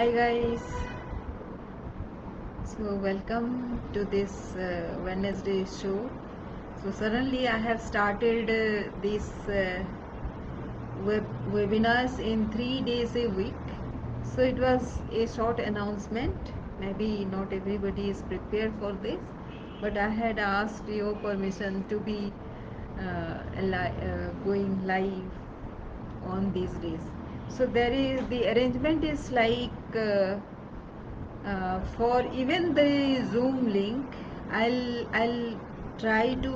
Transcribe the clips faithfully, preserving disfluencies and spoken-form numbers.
Hi guys, so welcome to this uh, Wednesday show. So suddenly I have started uh, these uh, web webinars in three days a week. So it was a short announcement. Maybe not everybody is prepared for this, but I had asked your permission to be uh, li uh, going live on these days. So there is the arrangement is like uh, uh, for even the Zoom link, I'll I'll try to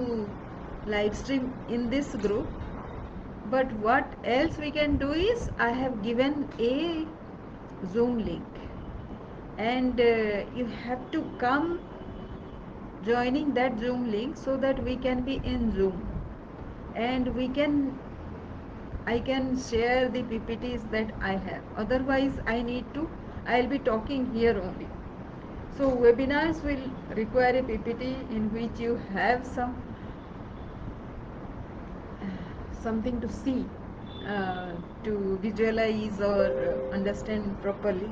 live stream in this group. But what else we can do is I have given a Zoom link, and uh, you have to come joining that Zoom link so that we can be in Zoom, and we can. I can share the P P Ts that I have. Otherwise, I need to, I'll be talking here only. So webinars will require a P P T in which you have some something to see, uh, to visualize or understand properly.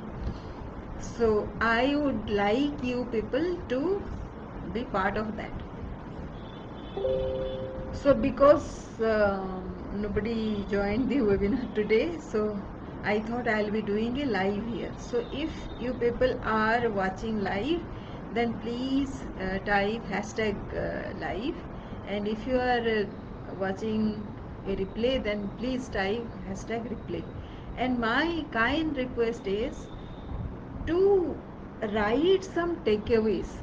So I would like you people to be part of that. So because um, nobody joined the webinar today, so I thought I'll be doing a live here. So if you people are watching live, then please uh, type hashtag uh, live, and if you are uh, watching a replay, then please type hashtag replay. And my kind request is to write some takeaways.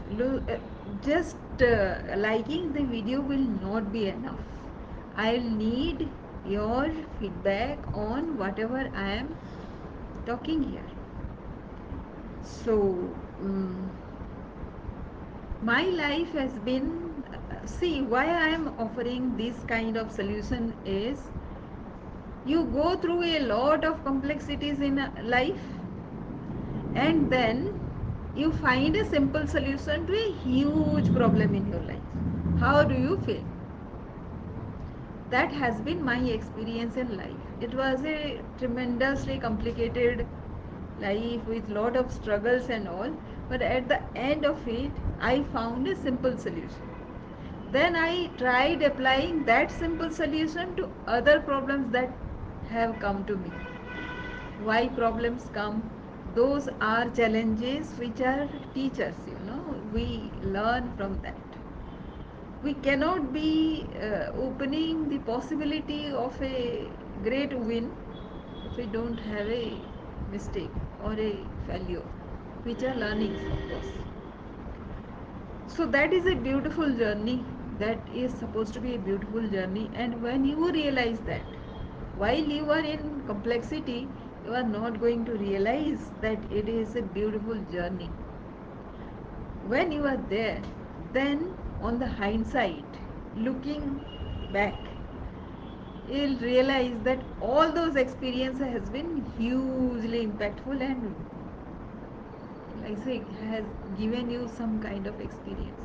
Just uh, liking the video will not be enough. I'll need your feedback on whatever I am talking here. So um, my life has been, see why I am offering this kind of solution is, you go through a lot of complexities in life, and then you find a simple solution to a huge problem in your life. How do you feel? That has been my experience in life. It was a tremendously complicated life with lot of struggles and all, but at the end of it, I found a simple solution. Then I tried applying that simple solution to other problems that have come to me. Why problems come? Those are challenges which are teachers, you know, we learn from that. We cannot be uh, opening the possibility of a great win if we don't have a mistake or a failure, which are learnings of course. So that is a beautiful journey, that is supposed to be a beautiful journey. And when you realize that, while you are in complexity, you are not going to realize that it is a beautiful journey. When you are there, then on the hindsight, looking back, you'll realize that all those experiences has been hugely impactful and I say has given you some kind of experience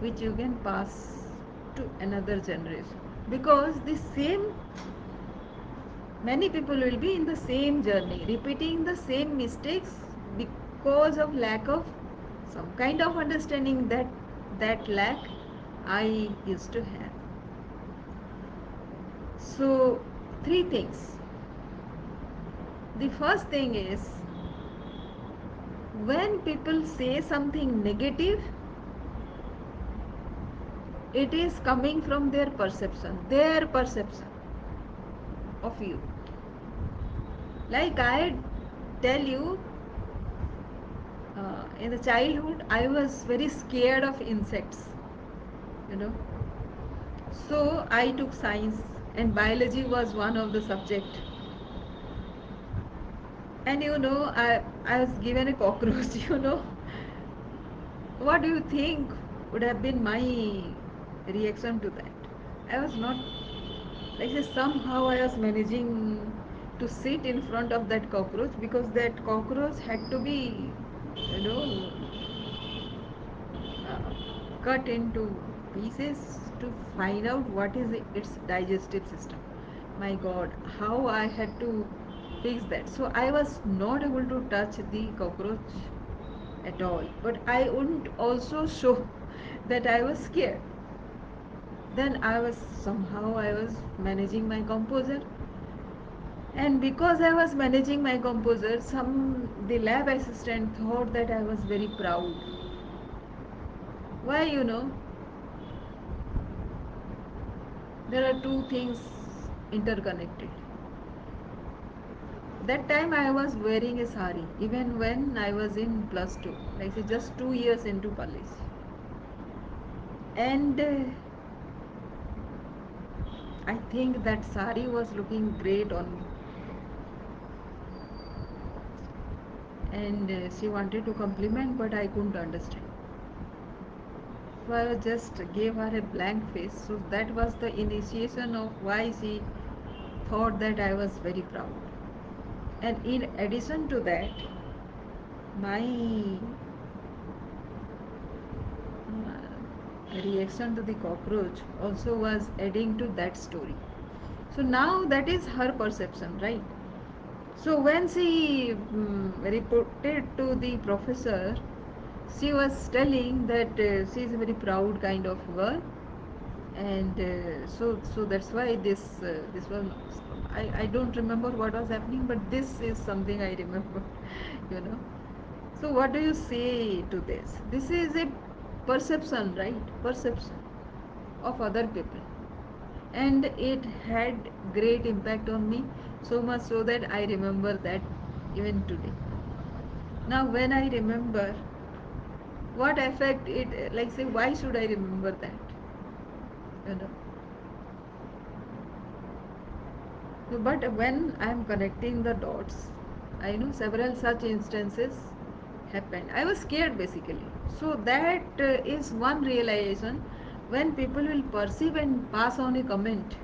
which you can pass to another generation, because the same many people will be in the same journey, repeating the same mistakes because of lack of some kind of understanding that that lack I used to have. So three things. The first thing is, when people say something negative, it is coming from their perception, their perception of you. Like I tell you, Uh, in the childhood, I was very scared of insects, you know. So I took science, and biology was one of the subject. And you know, I, I was given a cockroach, you know. What do you think would have been my reaction to that? I was not, like say, somehow I was managing to sit in front of that cockroach, because that cockroach had to be, you know, uh, cut into pieces to find out what is its digestive system. My God, how I had to takes that. So I was not able to touch the cockroach at all, but I wouldn't also show that I was scared. Then I was somehow I was managing my composure, and because I was managing my composure, some the lab assistant thought that I was very proud. Why, you know, there are two things interconnected. That time I was wearing a sari, even when I was in plus two, like say just two years into college. And uh, I think that sari was looking great on me. And uh, she wanted to compliment, but I couldn't understand. So I just gave her a blank face. So that was the initiation of why she thought that I was very proud. And in addition to that, my reaction to the cockroach also was adding to that story. So now that is her perception, right? So when she um, reported to the professor, she was telling that uh, she is a very proud kind of girl, and uh, so so that's why this uh, this was, I, I don't remember what was happening, but this is something I remember. You know, so what do you say to this? This is a perception, right? Perception of other people, and it had great impact on me, so much so that I remember that even today. Now when I remember, what effect it, like say, why should I remember that, you know? So, but when I am connecting the dots, I know several such instances happened. I was scared basically. So that uh, is one realization. When people will perceive and pass on a comment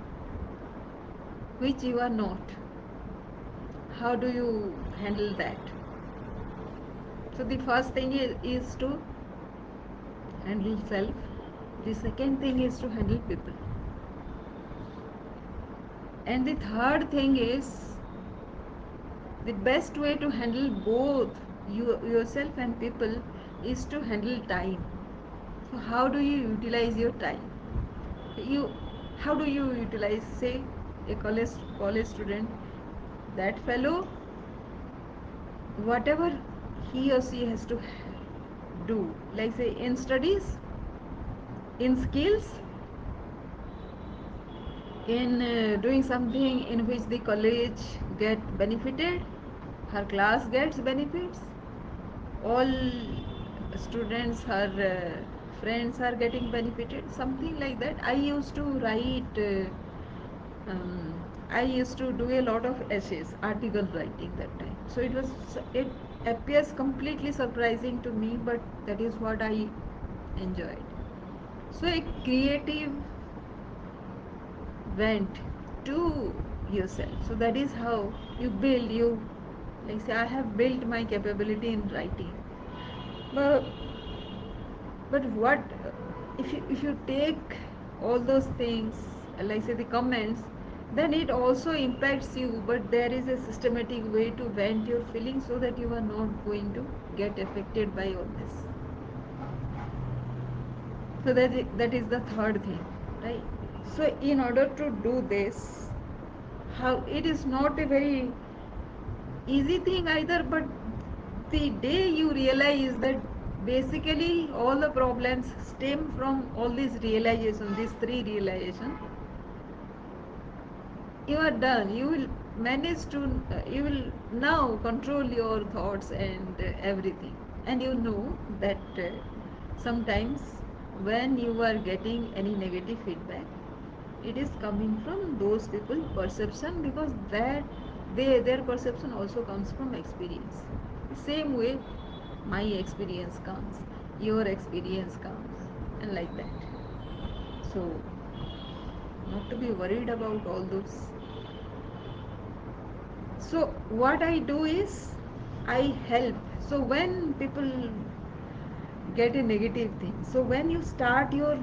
which you are not, how do you handle that? So the first thing is, is to handle self. The second thing is to handle people. And the third thing is, the best way to handle both you, yourself and people is to handle time. So how do you utilize your time? You, how do you utilize, say, a college, college student, that fellow, whatever he or she has to do, like say in studies, in skills, in uh, doing something in which the college get benefited, her class gets benefits, all students, her uh, friends are getting benefited, something like that. I used to write, uh, um, I used to do a lot of essays, article writing that time. So it was, it appears completely surprising to me, but that is what I enjoyed. So a creative vent to yourself. So that is how you build, you, like say, I have built my capability in writing. But, but what if you, if you take all those things, like say the comments, then it also impacts you, but there is a systematic way to vent your feelings so that you are not going to get affected by all this. So that is, that is the third thing, right? So in order to do this, how it is not a very easy thing either, but the day you realize that basically all the problems stem from all these realizations, these three realizations, you are done. You will manage to, uh, you will now control your thoughts and uh, everything. And you know that uh, sometimes when you are getting any negative feedback, it is coming from those people's perception, because that they, their perception also comes from experience. Same way my experience comes, your experience comes, and like that. So not to be worried about all those. So what I do is I help. So when people get a negative thing, so when you start your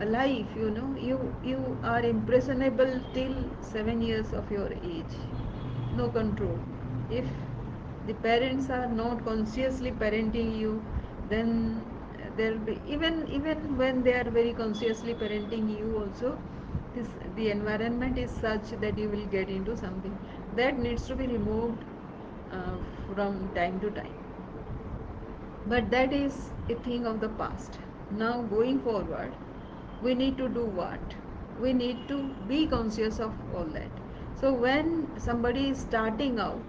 life, you know, you you are impressionable till seven years of your age, no control. if the parents are not consciously parenting you, then there will be, even even when they are very consciously parenting you also, this the environment is such that you will get into something that needs to be removed uh, from time to time. But that is a thing of the past. Now going forward, we need to do what? We need to be conscious of all that. So when somebody is starting out,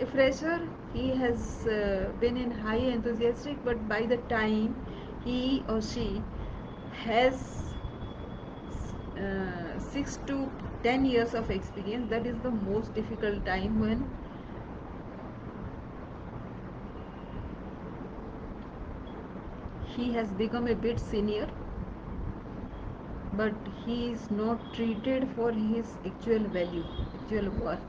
a fresher, he has uh, been in high enthusiastic, but by the time he or she has uh, six to ten years of experience, that is the most difficult time when he has become a bit senior, but he is not treated for his actual value, actual worth.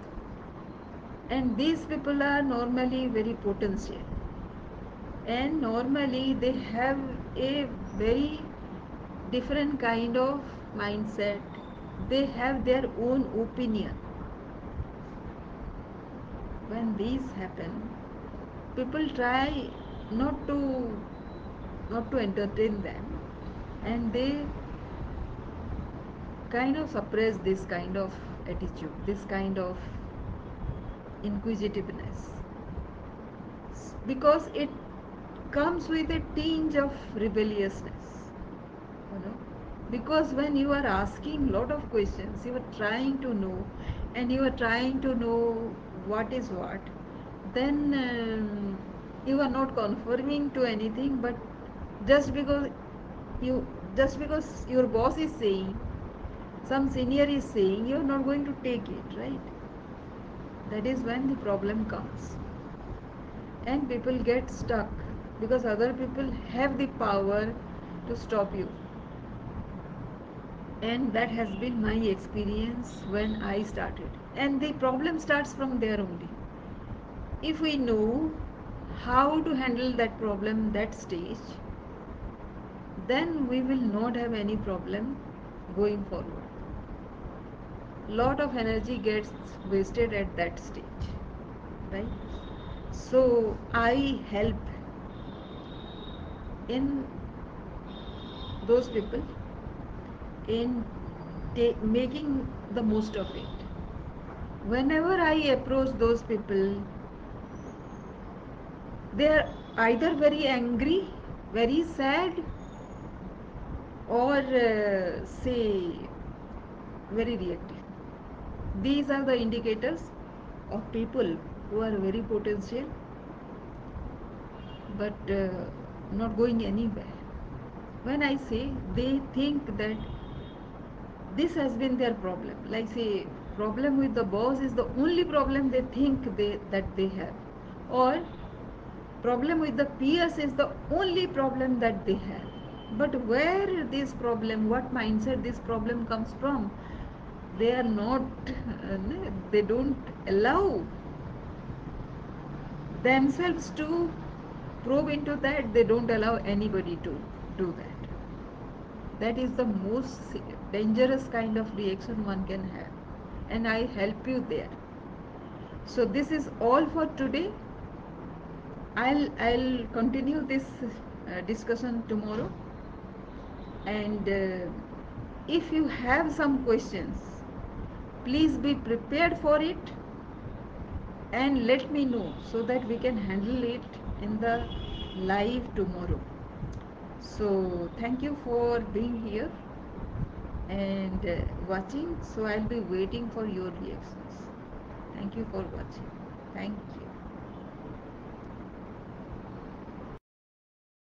And these people are normally very potential, and normally they have a very different kind of mindset. They have their own opinion. When these happen, people try not to not to entertain them, and they kind of suppress this kind of attitude, this kind of inquisitiveness, because it comes with a tinge of rebelliousness, you know? Because when you are asking lot of questions, you are trying to know, and you are trying to know what is what, then um, you are not conforming to anything, but just because you just because your boss is saying, some senior is saying, you are not going to take it, right? That is when the problem comes, and people get stuck because other people have the power to stop you. And that has been my experience when I started, and the problem starts from there only. If we know how to handle that problem, that stage, then we will not have any problem going forward. Lot of energy gets wasted at that stage, right? So I help in those people in making the most of it. Whenever I approach those people, they are either very angry, very sad, or uh, say very reactive. These are the indicators of people who are very potential but uh, not going anywhere. When I say they think that this has been their problem, like say problem with the boss is the only problem they think they that they have, or problem with the peers is the only problem that they have. But where this problem, what mindset this problem comes from, they are not, uh, they don't allow themselves to probe into that. They don't allow anybody to do that. That is the most dangerous kind of reaction one can have. And I help you there. So this is all for today. I'll, I'll continue this uh, discussion tomorrow. And uh, if you have some questions, please be prepared for it and let me know so that we can handle it in the live tomorrow. So thank you for being here and uh, watching. So I'll be waiting for your reactions. Thank you for watching. Thank you.